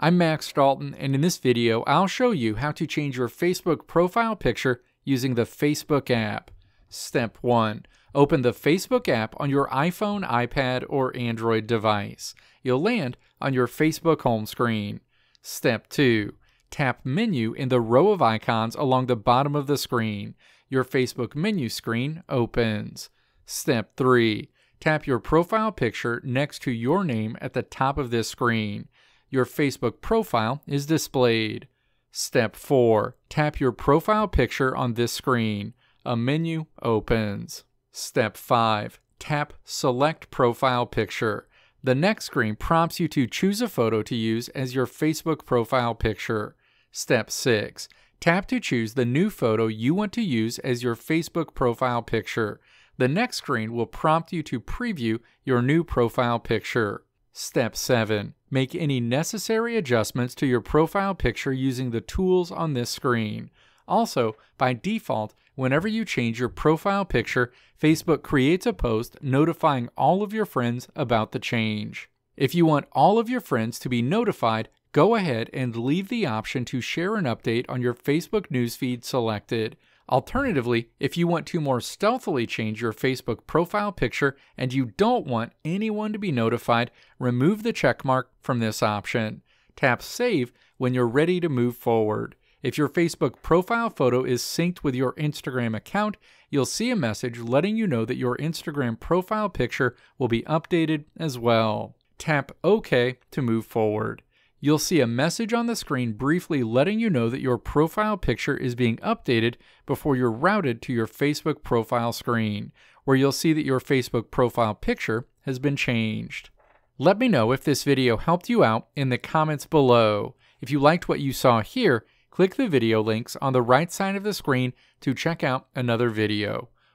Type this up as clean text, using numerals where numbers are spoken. I'm Max Dalton, and in this video I'll show you how to change your Facebook profile picture using the Facebook app. Step 1. Open the Facebook app on your iPhone, iPad, or Android device. You'll land on your Facebook home screen. Step 2. Tap Menu in the row of icons along the bottom of the screen. Your Facebook menu screen opens. Step 3. Tap your profile picture next to your name at the top of this screen. Your Facebook profile is displayed. Step 4. Tap your profile picture on this screen. A menu opens. Step 5. Tap Select Profile Picture. The next screen prompts you to choose a photo to use as your Facebook profile picture. Step 6. Tap to choose the new photo you want to use as your Facebook profile picture. The next screen will prompt you to preview your new profile picture. Step 7. Make any necessary adjustments to your profile picture using the tools on this screen. Also, by default, whenever you change your profile picture, Facebook creates a post notifying all of your friends about the change. If you want all of your friends to be notified, go ahead and leave the option to share an update on your Facebook newsfeed selected. Alternatively, if you want to more stealthily change your Facebook profile picture and you don't want anyone to be notified, remove the checkmark from this option. Tap Save when you're ready to move forward. If your Facebook profile photo is synced with your Instagram account, you'll see a message letting you know that your Instagram profile picture will be updated as well. Tap OK to move forward. You'll see a message on the screen briefly letting you know that your profile picture is being updated before you're routed to your Facebook profile screen, where you'll see that your Facebook profile picture has been changed. Let me know if this video helped you out in the comments below. If you liked what you saw here, click the video links on the right side of the screen to check out another video,